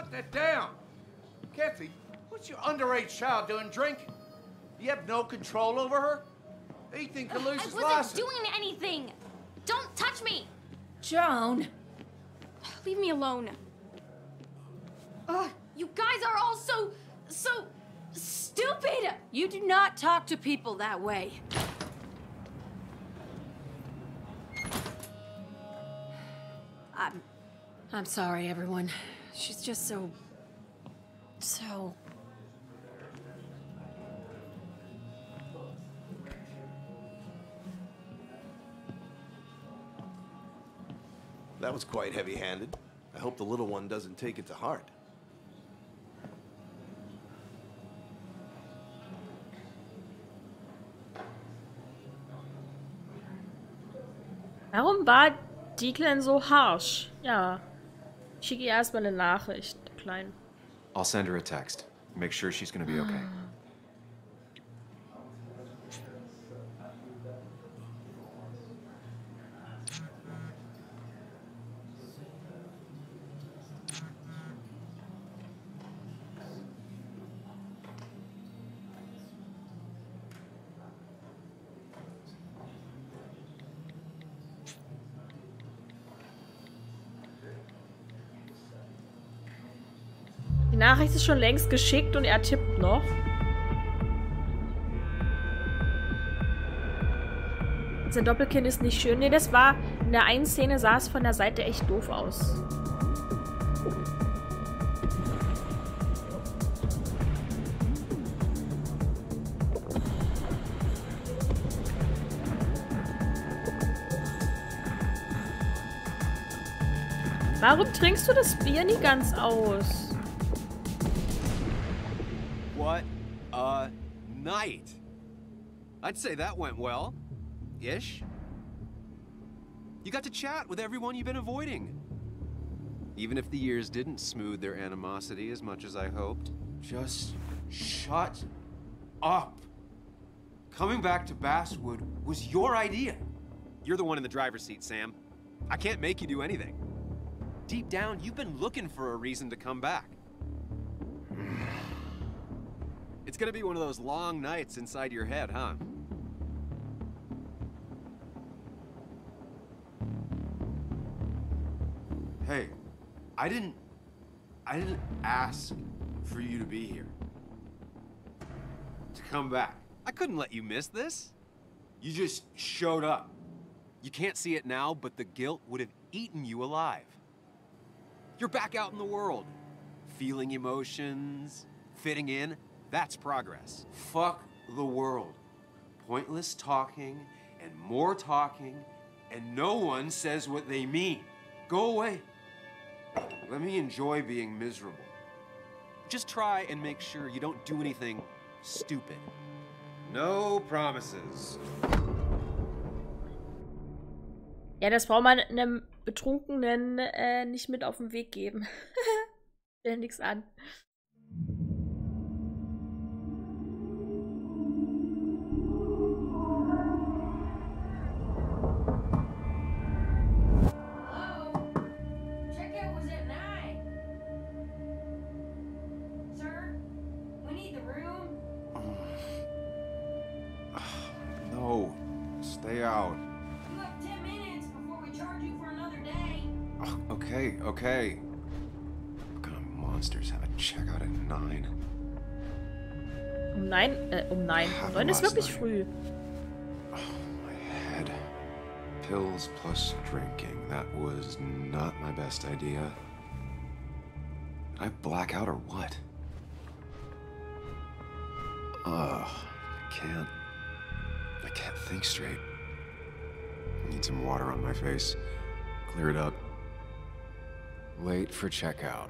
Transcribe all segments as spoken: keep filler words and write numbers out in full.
put that down. Kathy, what's your underage child doing drinking? You have no control over her? Ethan could lose his license. I wasn't doing anything. Don't touch me. Joan. Leave me alone. Uh, you guys are all so, so stupid. You do not talk to people that way. I'm, I'm sorry, everyone. She's just so, so... That was quite heavy-handed. I hope the little one doesn't take it to heart. Warum war Declan so harsh? Ja. Schicke ihr erstmal eine Nachricht, Klein. I'll send her a text. Make sure she's gonna be okay. Die Nachricht ist schon längst geschickt und er tippt noch. Sein Doppelkinn ist nicht schön. Nee, das war... In der einen Szene sah es von der Seite echt doof aus. Warum trinkst du das Bier nie ganz aus? What a night! I'd say that went well. Ish. You got to chat with everyone you've been avoiding. Even if the years didn't smooth their animosity as much as I hoped. Just shut up. Coming back to Basswood was your idea. You're the one in the driver's seat, Sam. I can't make you do anything. Deep down, you've been looking for a reason to come back. It's gonna be one of those long nights inside your head, huh? Hey, I didn't... I didn't ask for you to be here. To come back. I couldn't let you miss this. You just showed up. You can't see it now, but the guilt would have eaten you alive. You're back out in the world. Feeling emotions, fitting in. That's progress. Fuck the world. Pointless talking and more talking, and no one says what they mean. Go away. Let me enjoy being miserable. Just try and make sure you don't do anything stupid. No promises. Ja, das braucht man einem Betrunkenen äh, nicht mit auf den Weg geben. Stell nichts an. Okay. What kind of monsters have a checkout at nine? Um nine? Äh, um nine. Neun ist wirklich früh. Oh, my head. Pills plus drinking. That was not my best idea. Did I black out or what? Ugh. I can't. I can't think straight. I need some water on my face. Clear it up. Late for checkout.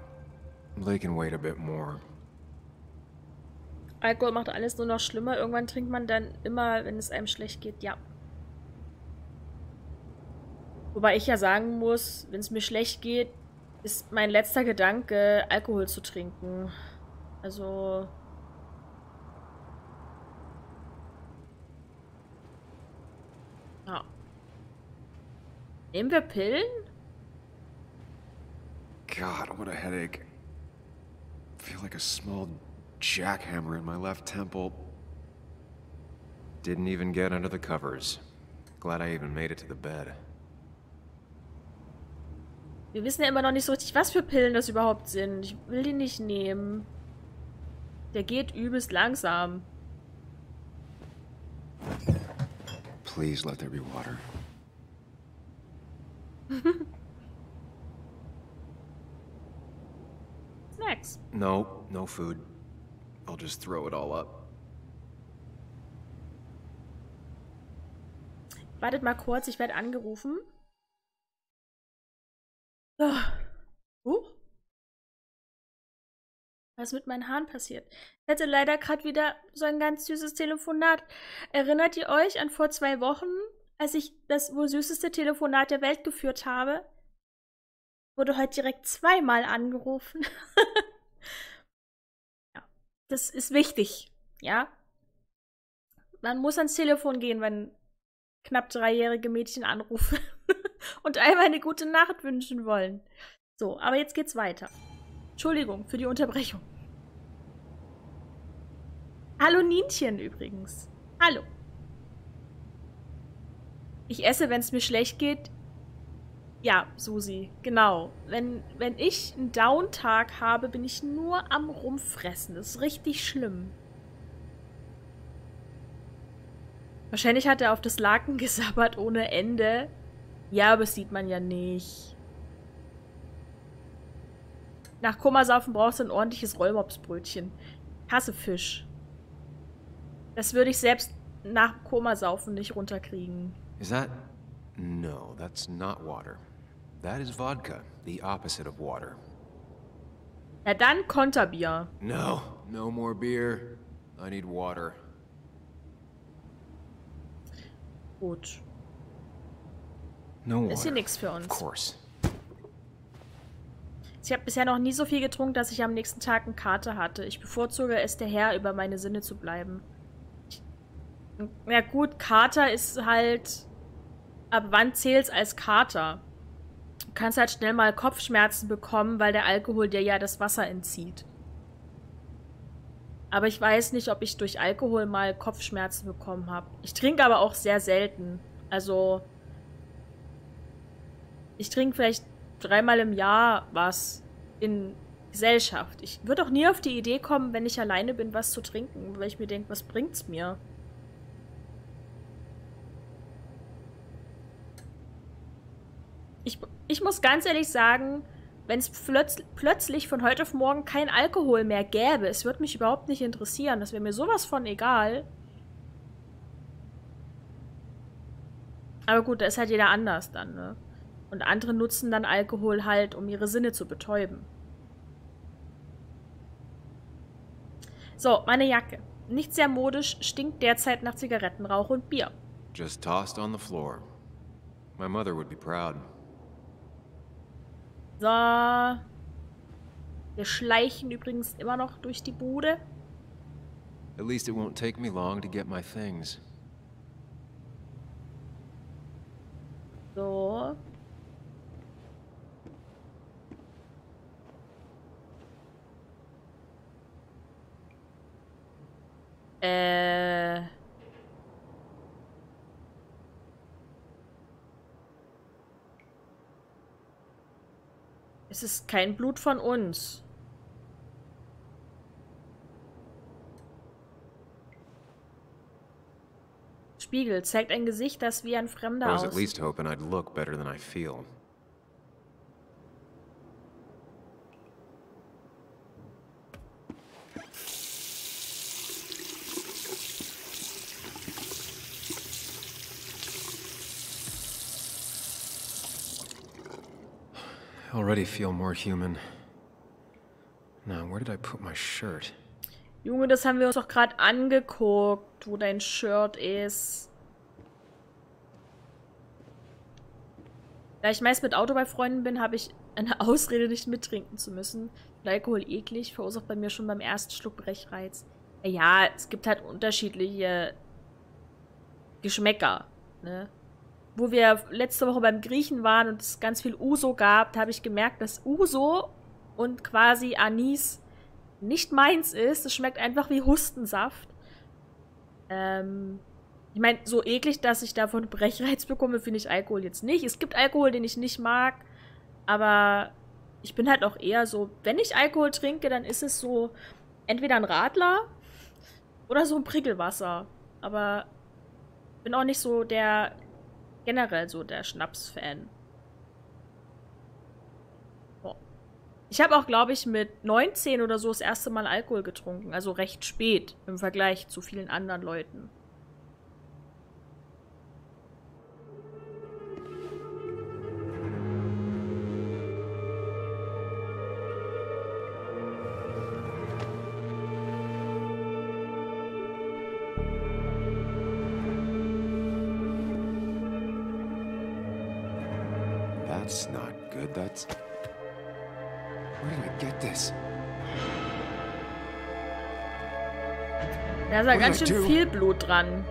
They can wait a bit more. Alkohol macht alles nur noch schlimmer. Irgendwann trinkt man dann immer, wenn es einem schlecht geht, ja. Wobei ich ja sagen muss, wenn es mir schlecht geht, ist mein letzter Gedanke, Alkohol zu trinken. Also... Ja. Nehmen wir Pillen? God, what a headache. feel like a small jackhammer in my left temple. Didn't even get under the covers. Glad I even made it to the bed. Wir wissen ja immer noch nicht so richtig, was für Pillen das überhaupt sind. Ich will die nicht nehmen. Der geht übelst langsam. Please let there be water. Snacks. No, no food. I'll just throw it all up. Wartet mal kurz, ich werde angerufen. So. Huch. Was mit meinen Haaren passiert? Ich hatte leider gerade wieder so ein ganz süßes Telefonat. Erinnert ihr euch an vor zwei Wochen, als ich das wohl süßeste Telefonat der Welt geführt habe? Wurde heute direkt zweimal angerufen. Ja, das ist wichtig, ja? Man muss ans Telefon gehen, wenn knapp dreijährige Mädchen anrufen und einmal eine gute Nacht wünschen wollen. So, aber jetzt geht's weiter. Entschuldigung für die Unterbrechung. Hallo Nienchen übrigens. Hallo. Ich esse, wenn es mir schlecht geht. Ja, Susi, genau. Wenn, wenn ich einen Downtag habe, bin ich nur am Rumfressen. Das ist richtig schlimm. Wahrscheinlich hat er auf das Laken gesabbert ohne Ende. Ja, aber das sieht man ja nicht. Nach Komasaufen brauchst du ein ordentliches Rollmopsbrötchen. Ich hasse Fisch. Das würde ich selbst nach Komasaufen nicht runterkriegen. Is that? No, that's not water. That is vodka, the opposite of water. Na dann Konterbier. No, no more beer. I need water. Gut. No water. Ist hier nichts für uns. Of course. Ich habe bisher noch nie so viel getrunken, dass ich am nächsten Tag eine Kater hatte. Ich bevorzuge es, der Herr über meine Sinne zu bleiben. Ja gut, Kater ist halt... Ab wann zählt's als Kater? Du kannst halt schnell mal Kopfschmerzen bekommen, weil der Alkohol dir ja das Wasser entzieht. Aber ich weiß nicht, ob ich durch Alkohol mal Kopfschmerzen bekommen habe. Ich trinke aber auch sehr selten. Also... Ich trinke vielleicht... dreimal im Jahr was in Gesellschaft. Ich würde auch nie auf die Idee kommen, wenn ich alleine bin, was zu trinken, weil ich mir denke, was bringt's mir? Ich, ich muss ganz ehrlich sagen, wenn es plötz plötzlich von heute auf morgen kein Alkohol mehr gäbe, es würde mich überhaupt nicht interessieren. Das wäre mir sowas von egal. Aber gut, da ist halt jeder anders dann, ne? Und andere nutzen dann Alkohol halt, um ihre Sinne zu betäuben. So, meine Jacke. Nicht sehr modisch, stinkt derzeit nach Zigarettenrauch und Bier. Just tossed on the floor. My mother would be proud. So. Wir schleichen übrigens immer noch durch die Bude. At least it won't take me long to get my things. So. Äh. Es ist kein Blut von uns. Spiegel zeigt ein Gesicht, das wie ein Fremder aussieht. I was at least hoping I'd look better than I feel. Already feel more human. Now, where did I put my shirt? Junge, das haben wir uns doch gerade angeguckt, wo dein Shirt ist. Da ich meist mit Auto bei Freunden bin, habe ich eine Ausrede, nicht mittrinken zu müssen. Und Alkohol eklig, verursacht bei mir schon beim ersten Schluck Brechreiz. Ja, es gibt halt unterschiedliche Geschmäcker, ne? Wo wir letzte Woche beim Griechen waren und es ganz viel Uso gab, habe ich gemerkt, dass Uso und quasi Anis nicht meins ist. Es schmeckt einfach wie Hustensaft. Ähm, ich meine, so eklig, dass ich davon Brechreiz bekomme, finde ich Alkohol jetzt nicht. Es gibt Alkohol, den ich nicht mag, aber ich bin halt auch eher so, wenn ich Alkohol trinke, dann ist es so entweder ein Radler oder so ein Prickelwasser. Aber bin auch nicht so der, generell so der Schnaps-Fan. Ich habe auch, glaube ich, mit neunzehn oder so das erste Mal Alkohol getrunken. Also recht spät im Vergleich zu vielen anderen Leuten. That's not good. That's... Where did I get this? Da ist ja ganz schön viel Blut dran.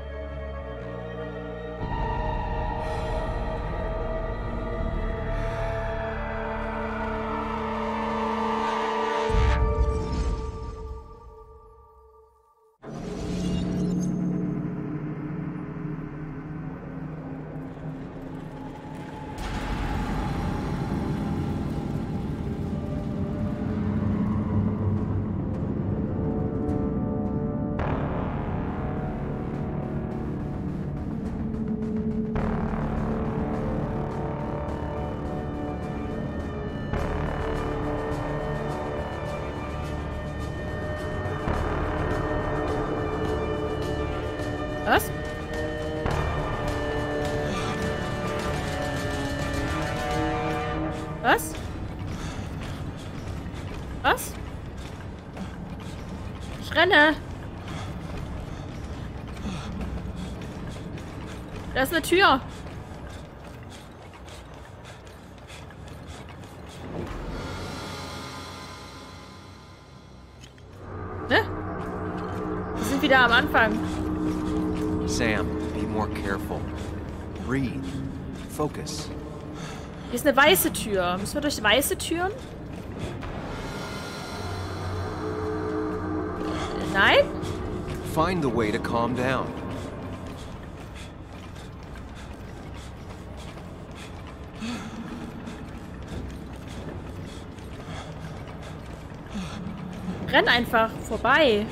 Da ist eine Tür. Ne? Wir sind wieder am Anfang. Sam, be more careful. Breathe. Focus. Hier ist eine weiße Tür. Müssen wir durch weiße Türen? Nein? Find the way to calm down. Renn einfach vorbei.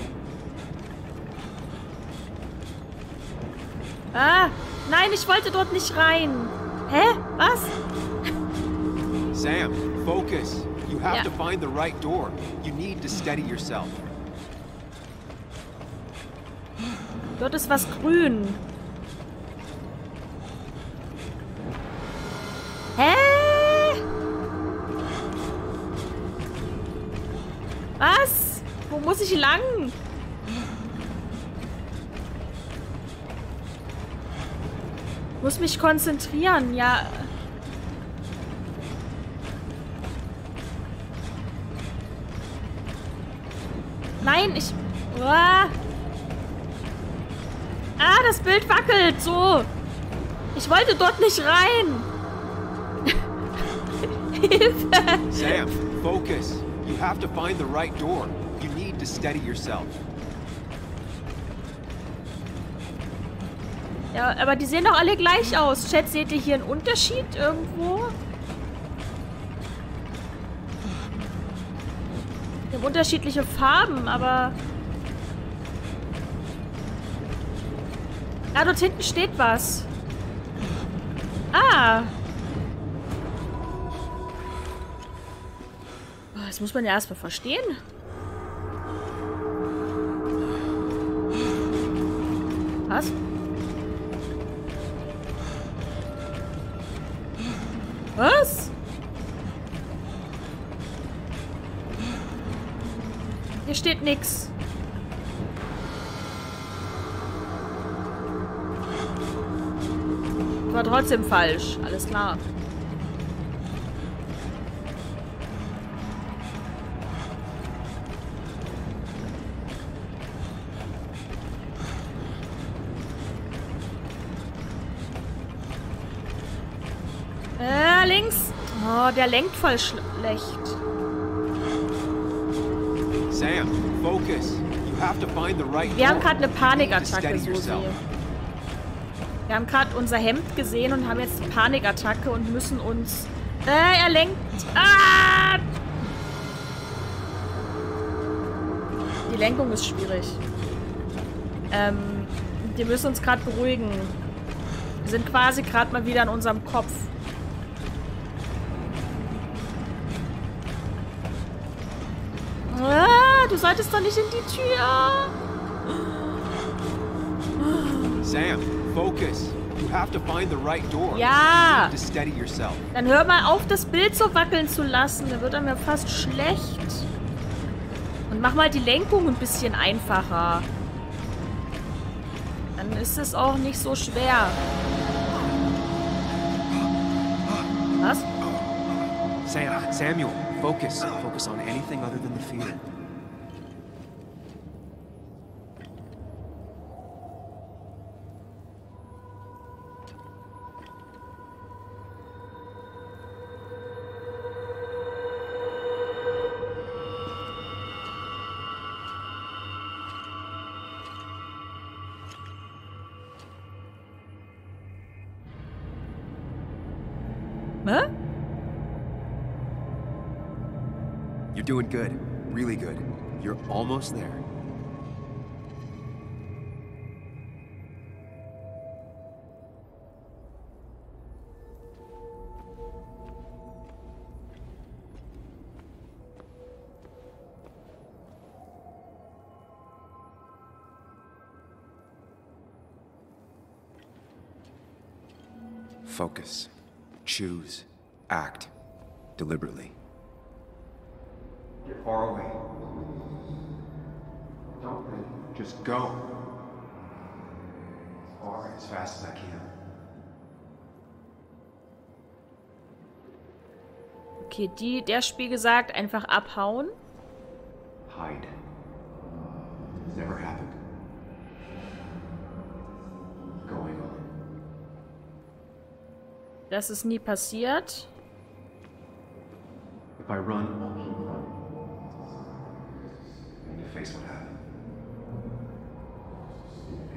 Ah, nein, ich wollte dort nicht rein. Hä? Was? Sam, focus. You have ja. to find the right door. You need to steady yourself. Dort ist was grün. Muss ich lang? Muss mich konzentrieren, ja. Nein, ich... Ah, das Bild wackelt, so. Ich wollte dort nicht rein. Hilfe! Sam, focus. You have to find the right door. You need to steady yourself. Ja, aber die sehen doch alle gleich aus. Chat, seht ihr hier einen Unterschied irgendwo? Wir haben unterschiedliche Farben, aber... Ah, dort hinten steht was. Ah! Das muss man ja erstmal verstehen. Was? Was? Hier steht nichts. War trotzdem falsch. Alles klar. Der lenkt voll schlecht. Sam, focus. You have to find the right. Wir haben gerade eine Panikattacke, Susi. Wir haben gerade unser Hemd gesehen und haben jetzt eine Panikattacke und müssen uns. Äh, er lenkt. Ah! Die Lenkung ist schwierig. Ähm, wir müssen uns gerade beruhigen. Wir sind quasi gerade mal wieder in unserem Kopf. Ah, du solltest doch nicht in die Tür. Sam, focus. You have to find the right door. Ja. To steady yourself. Dann hör mal auf, das Bild so wackeln zu lassen. Da wird er mir fast schlecht. Und mach mal die Lenkung ein bisschen einfacher. Dann ist es auch nicht so schwer. Was? Sam, Samuel, focus. Focus on anything other than the fear. You're doing good. Really good. You're almost there. Focus. Choose. Act. Deliberately. Get far away. Don't think. Just go. As far, as fast as I can. Okay, die, der Spiegel sagt, einfach abhauen. Hide. It's never happened. Going on. Das ist nie passiert. If I run, I'll keep running. Face what happened.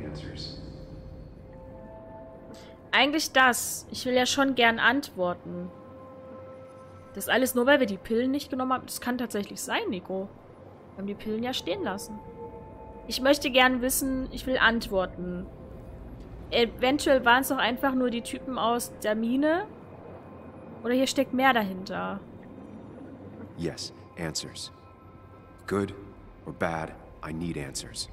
Answers. Eigentlich das. Ich will ja schon gern antworten. Das alles nur, weil wir die Pillen nicht genommen haben. Das kann tatsächlich sein, Nico. Wir haben die Pillen ja stehen lassen. Ich möchte gern wissen, ich will antworten. Eventuell waren es doch einfach nur die Typen aus der Mine. Oder hier steckt mehr dahinter. Yes, answers. Good. Or bad, I need answers.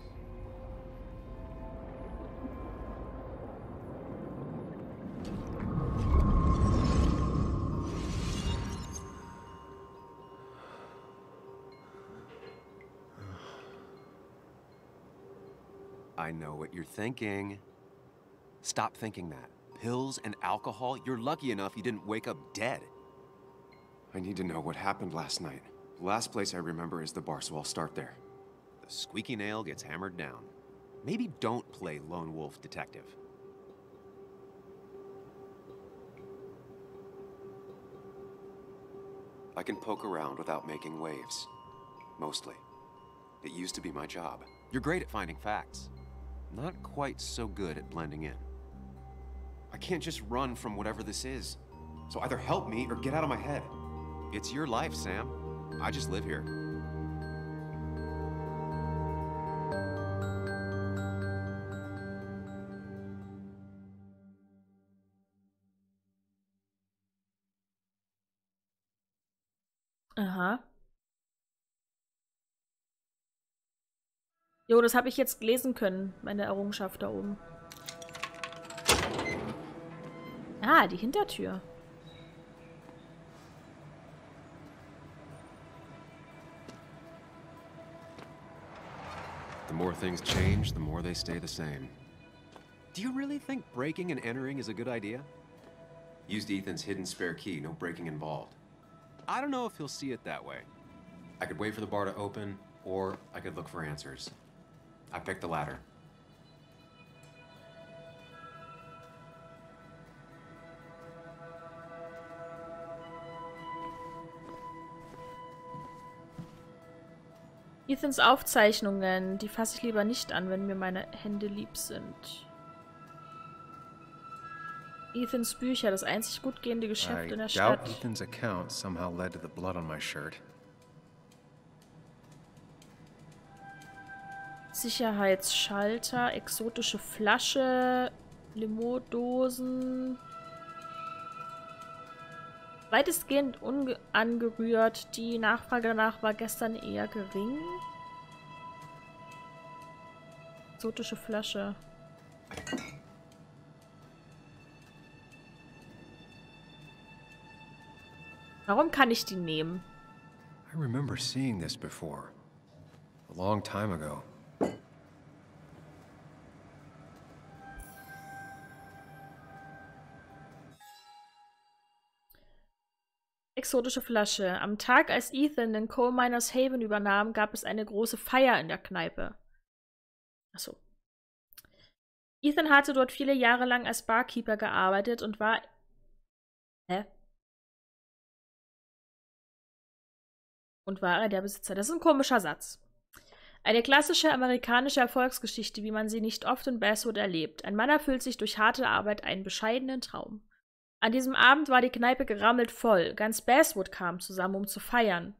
I know what you're thinking. Stop thinking that. Pills and alcohol, you're lucky enough you didn't wake up dead. I need to know what happened last night. The last place I remember is the bar, so I'll start there. The squeaky nail gets hammered down. Maybe don't play lone wolf detective. I can poke around without making waves. Mostly. It used to be my job. You're great at finding facts. Not quite so good at blending in. I can't just run from whatever this is. So either help me or get out of my head. It's your life, Sam. I just live here. Aha. Jo, das habe ich jetzt lesen können, meine Errungenschaft da oben. Ah, die Hintertür. The more things change, the more they stay the same. Do you really think breaking and entering is a good idea? Used Ethan's hidden spare key, no breaking involved. I don't know if he'll see it that way. I could wait for the bar to open, or I could look for answers. I picked the latter. Ethans Aufzeichnungen. Die fasse ich lieber nicht an, wenn mir meine Hände lieb sind. Ethans Bücher, das einzig gut gehende Geschäft in der Stadt. Ethans account somehow led to the blood on my shirt. Sicherheitsschalter, exotische Flasche, Limo-Dosen. Weitestgehend unangerührt. Die Nachfrage danach war gestern eher gering. Exotische Flasche. Warum kann ich die nehmen? I remember seeing this before. A long time ago. Exotische Flasche. Am Tag, als Ethan den Coal Miners Haven übernahm, gab es eine große Feier in der Kneipe. Achso. Ethan hatte dort viele Jahre lang als Barkeeper gearbeitet und war... Hä? Und war er der Besitzer. Das ist ein komischer Satz. Eine klassische amerikanische Erfolgsgeschichte, wie man sie nicht oft in Basswood erlebt. Ein Mann erfüllt sich durch harte Arbeit einen bescheidenen Traum. An diesem Abend war die Kneipe gerammelt voll. Ganz Basswood kam zusammen, um zu feiern.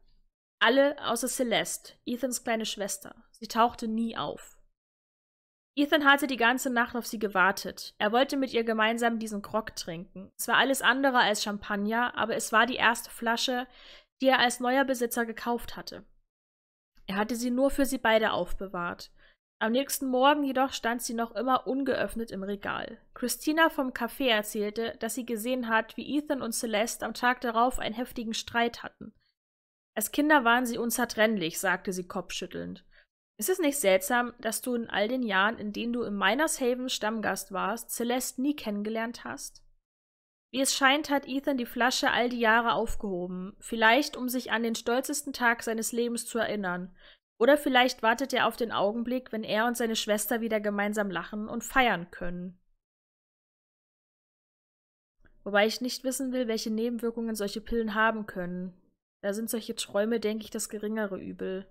Alle außer Celeste, Ethans kleine Schwester. Sie tauchte nie auf. Ethan hatte die ganze Nacht auf sie gewartet. Er wollte mit ihr gemeinsam diesen Grog trinken. Es war alles andere als Champagner, aber es war die erste Flasche, die er als neuer Besitzer gekauft hatte. Er hatte sie nur für sie beide aufbewahrt. Am nächsten Morgen jedoch stand sie noch immer ungeöffnet im Regal. Christina vom Café erzählte, dass sie gesehen hat, wie Ethan und Celeste am Tag darauf einen heftigen Streit hatten. Als Kinder waren sie unzertrennlich, sagte sie kopfschüttelnd. Ist es nicht seltsam, dass du in all den Jahren, in denen du im Miners Haven Stammgast warst, Celeste nie kennengelernt hast? Wie es scheint, hat Ethan die Flasche all die Jahre aufgehoben, vielleicht um sich an den stolzesten Tag seines Lebens zu erinnern. Oder vielleicht wartet er auf den Augenblick, wenn er und seine Schwester wieder gemeinsam lachen und feiern können. Wobei ich nicht wissen will, welche Nebenwirkungen solche Pillen haben können. Da sind solche Träume, denke ich, das geringere Übel.